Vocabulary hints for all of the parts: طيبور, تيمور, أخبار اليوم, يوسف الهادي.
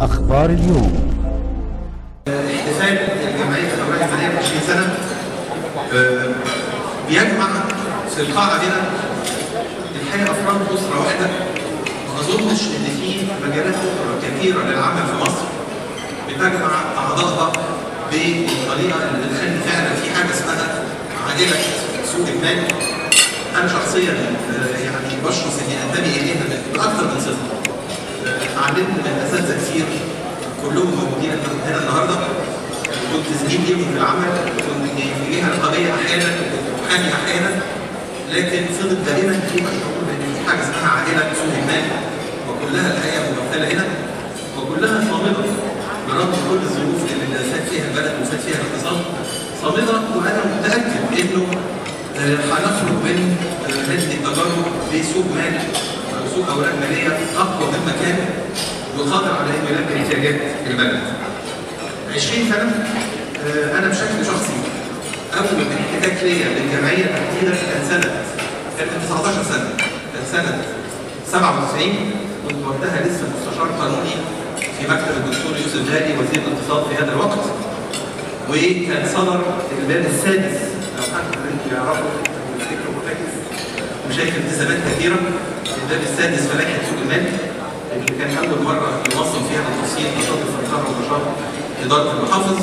أخبار اليوم. احتفال جمعية الأوراق المالية من 20 سنة بيجمع في القاعة هنا الحقيقة أفراد أسرة واحدة. ما أظنش إن في مجالات أخرى كثيرة للعمل في مصر بتجمع أعضائها بالطريقة اللي بتخلي فعلا في حاجة اسمها عادلة سوق المال. أنا شخصيا يعني بشخص إني أنتمي إليها بأكثر من صفة. اتعلمت من أساتذة كتير كلهم موجودين هنا النهارده. كنت زميل ليهم في العمل، كنت في جهه رقابيه احيانا، كنت محامي احيانا، لكن فضل دائما في مشعور بان في حاجه اسمها عادله سوق المال، وكلها الحقيقه ممثله هنا، وكلها صامده برغم كل الظروف اللي فات فيها البلد وفات فيها الاقتصاد، صامده. وانا متاكد انه هنخرج من هذه التجارب بسوق مال وسوق اوراق ماليه اقوى مما كان وقادر على انه يلبي احتياجات البلد. 20 سنه انا بشكل شخصي اول احتكاك ليا بالجمعيه التحديدا كان سنه 97. كنت وقتها لسه مستشار قانوني في مكتب الدكتور يوسف الهادي وزير الاقتصاد في هذا الوقت، وكان صدر الباب السادس لو حد منكم يعرفه ويفتكره مرتكز وشايف التزامات كثيره. الباب السادس في لائحه سوق المال اللي كان اول مره ننظم فيها التفصيل نشاط الفرقه ونشاط اداره المحافظ.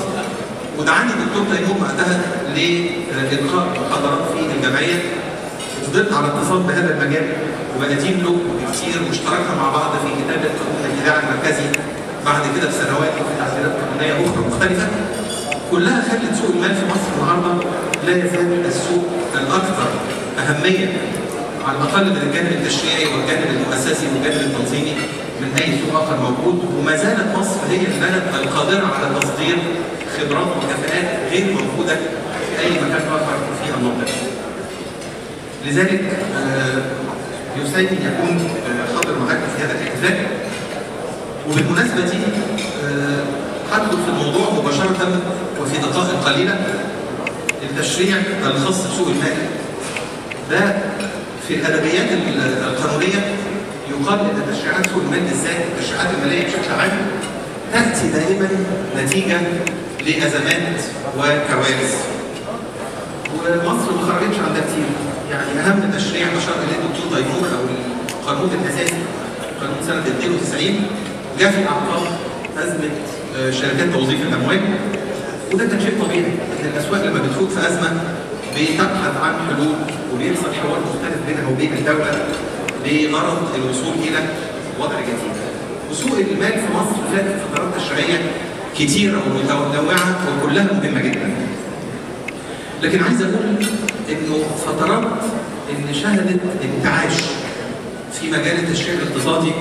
ودعاني الدكتور تيمور وقتها لالقاء محاضرات في الجمعيه. فضلت على اتصال بهذا المجال وبقدم له كتير واشتركنا مع بعض في كتابه الاذاعه المركزي بعد كده بسنوات وفي تعديلات قانونيه اخرى مختلفه كلها خلت سوق المال في مصر النهارده لا يزال السوق الاكثر اهميه على الاقل من الجانب التشريعي والجانب المؤسسي والجانب التنظيمي من اي سوق اخر موجود. وما زالت مصر هي البلد القادره على تصدير خبرات وكفاءات غير موجوده في اي مكان اخر في المنطقه. لذلك يسعدني ان اكون حاضر معاكم في هذا الاحتفال. وبالمناسبه دي هدخل في الموضوع مباشره وفي دقائق قليله. التشريع الخاص بسوق المال ده في الادبيات القانونيه يقال ان تشريعات سوق المال بالذات التشريعات الماليه بشكل عام تاتي دائما نتيجه لازمات وكوارث. ومصر ما خرجتش عن ده كتير، يعني اهم تشريع اشار اليه الدكتور طيبور او القانون الاساسي قانون سنه 92 جاء في اعقاب ازمه شركات توظيف الاموال. وده كان شيء طبيعي ان الاسواق لما بتفوق في ازمه بتبحث عن حلول وبيحصل حوار مختلف بينها وبين الدوله بغرض الوصول الى وضع جديد. وسوق المال في مصر فاتت فترات تشريعيه كتيره ومتنوعه وكلها مهمه جدا. لكن عايز اقول انه فترات ان شهدت انتعاش في مجال التشريع الاقتصادي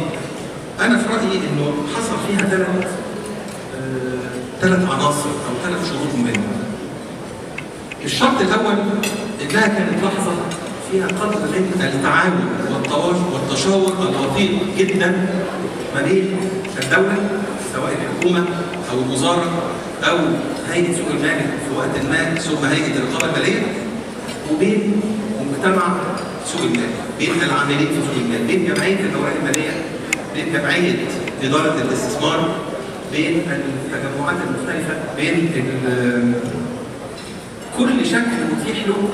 انا في رايي انه حصل فيها ثلاث عناصر او ثلاث شروط مهمه. الشرط الاول انها كانت لحظه فيها قدر من التعاون والتشاور الوطيد جدا ما بين الدوله سواء الحكومه او الوزاره او هيئه سوق المال في وقت ما ثم هيئه الرقابه الماليه وبين مجتمع سوق المال، بين العاملين في سوق المال، بين جمعيه الاوراق الماليه، بين جمعيه اداره الاستثمار، بين التجمعات المختلفه، بين كل شكل متيح له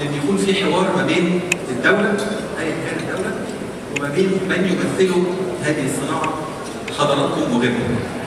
ان يكون في حوار ما بين الدوله ايا كانت الدوله وما بين من يمثلوا هذه الصناعه حضراتكم وغيركم.